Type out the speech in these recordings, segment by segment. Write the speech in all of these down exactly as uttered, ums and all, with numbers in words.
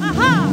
Aha!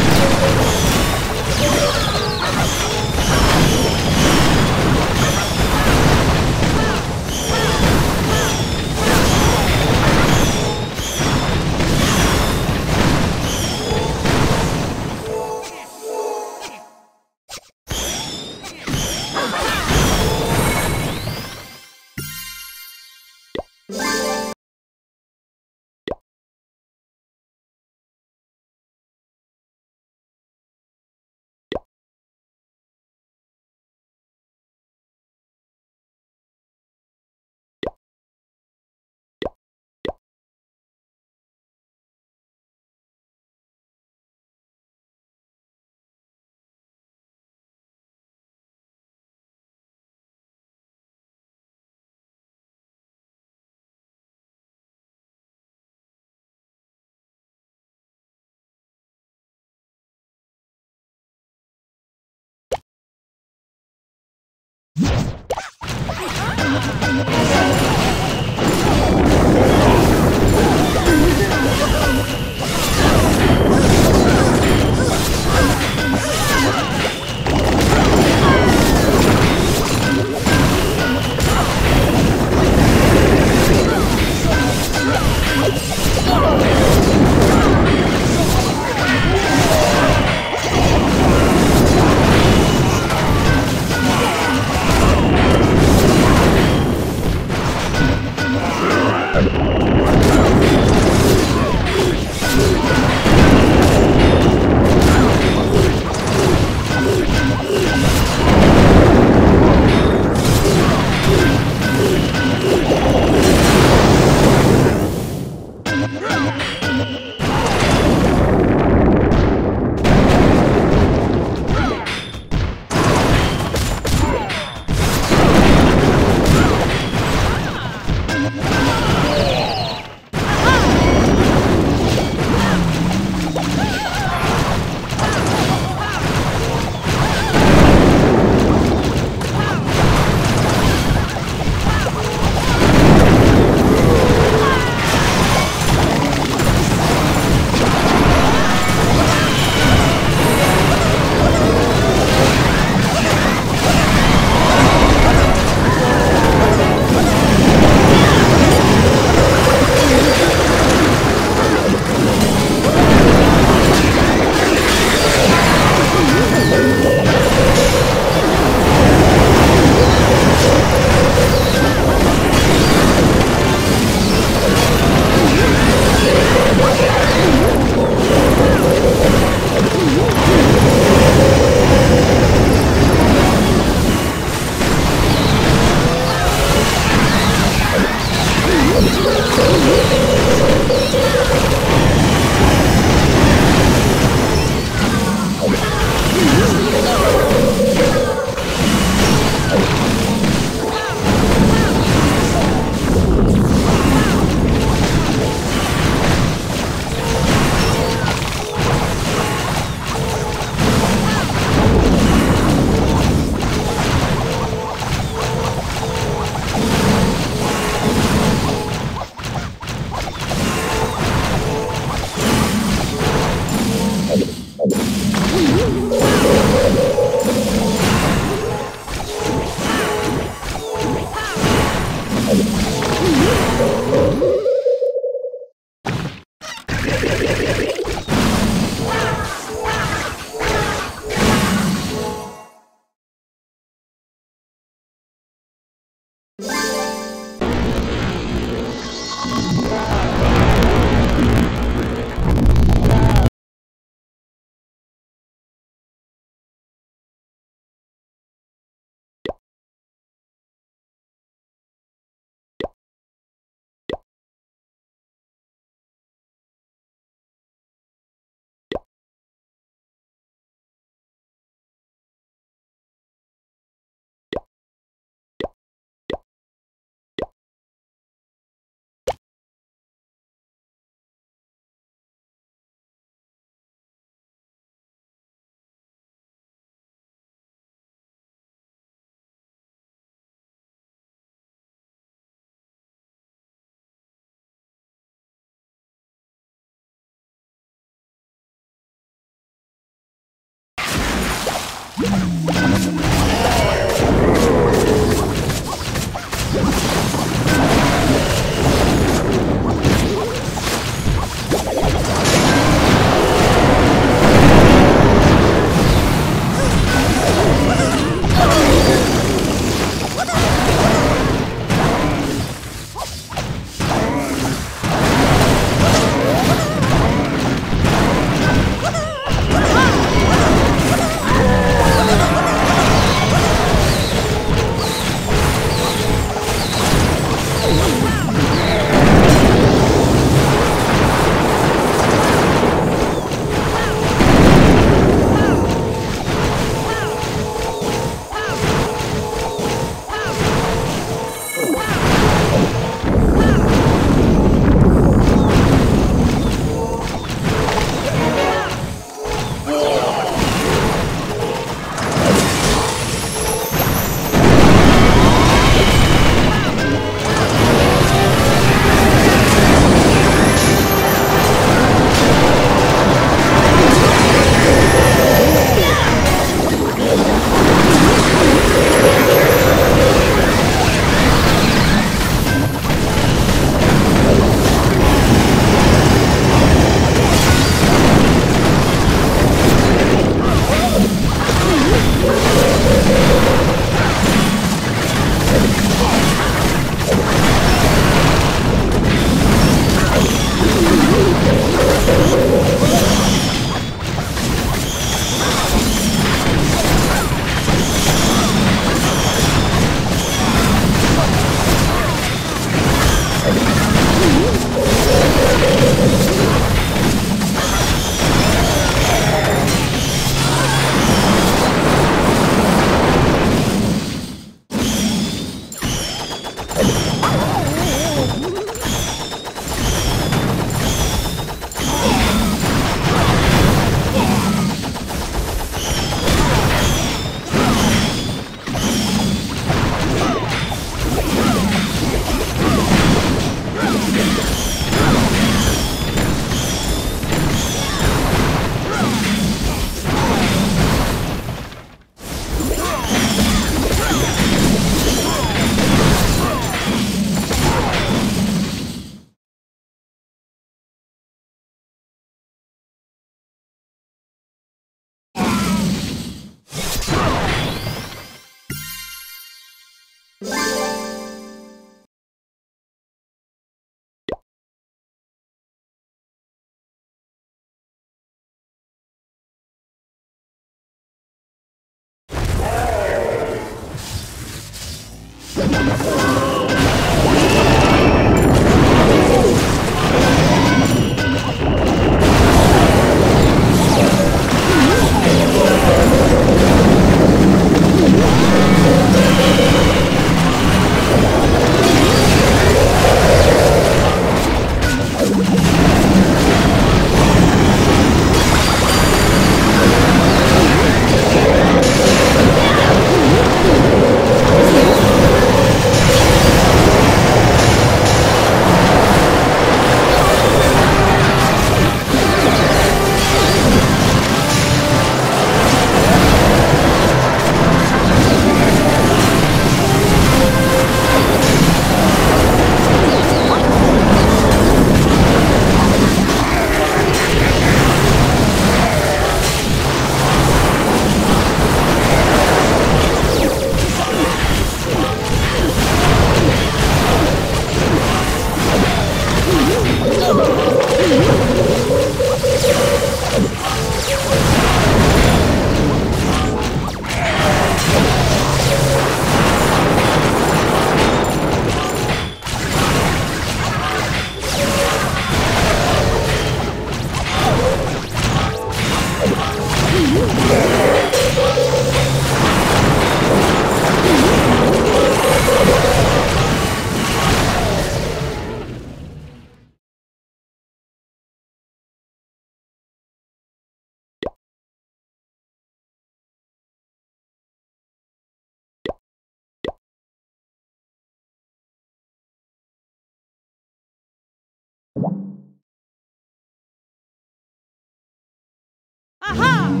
Aha!